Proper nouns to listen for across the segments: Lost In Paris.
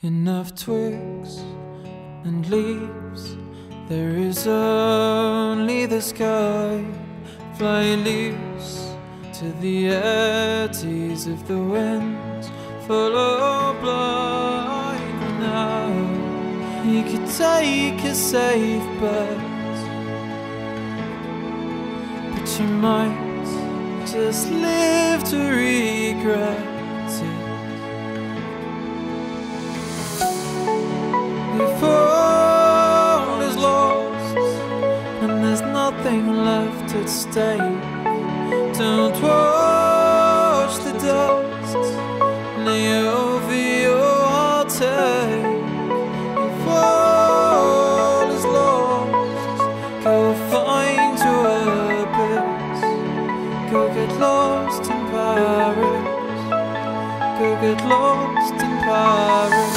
Enough twigs and leaves, there is only the sky. Flying leaves to the eddies of the wind, follow blind now. You could take a safe bet, but you might just live to regret it. If all is lost and there's nothing left at stake, don't watch the dust lay over your heartache. If all is lost, go find your purpose. Go get lost in Paris. Go get lost in Paris.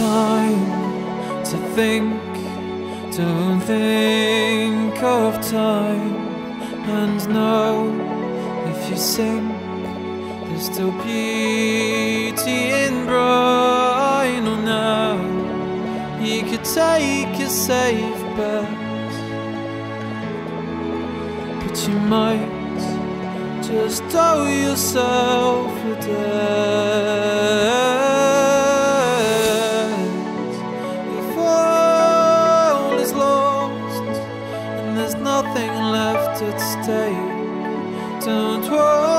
Time to think, don't think of time. And know if you sink, there's still beauty in brine. Oh no, you could take a safe bet, but you might just owe yourself a debt. Nothing left at stake. Don't worry.